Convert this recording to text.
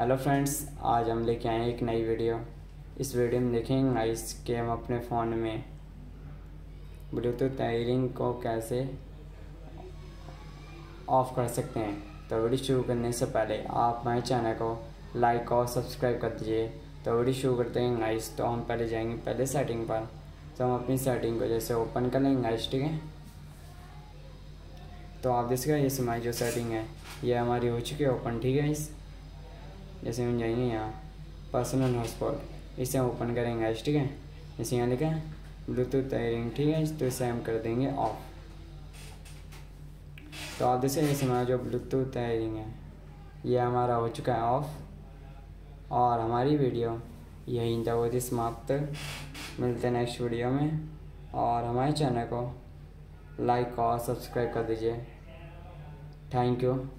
Hello friends, आज हम लेके आए हैं एक नई वीडियो। इस वीडियो में देखेंगे गाइस कि हम अपने फ़ोन में ब्लूटूथ टेथरिंग को कैसे ऑफ़ कर सकते हैं। तो वीडियो शुरू करने से पहले आप हमारे चैनल को लाइक और सब्सक्राइब कर दीजिए। तो वीडियो शुरू करते हैं गाइस। तो हम पहले जाएंगे सेटिंग पर। तो हम अपनी सेटिंग को जैसे ओपन कर लेंगे गाइस, ठीक है। तो आप देख सकते हैं इस हमारी जो सेटिंग है ये हमारी हो चुकी है ओपन, ठीक है। इस जैसे हम जाएंगे यहाँ पर्सनल हॉटस्पॉट, इसे हम ओपन करेंगे गाइस, ठीक है। जैसे यहाँ लिखा है ब्लूटूथ टेथरिंग, ठीक है, तो इसे हम कर देंगे ऑफ। तो आप देख सकते हैं हमारा जो ब्लूटूथ टेथरिंग है ये हमारा हो चुका है ऑफ। और हमारी वीडियो यहीं तक होती समाप्त। मिलते हैं नेक्स्ट वीडियो में। और हमारे चैनल को लाइक और सब्सक्राइब कर दीजिए। Thank you.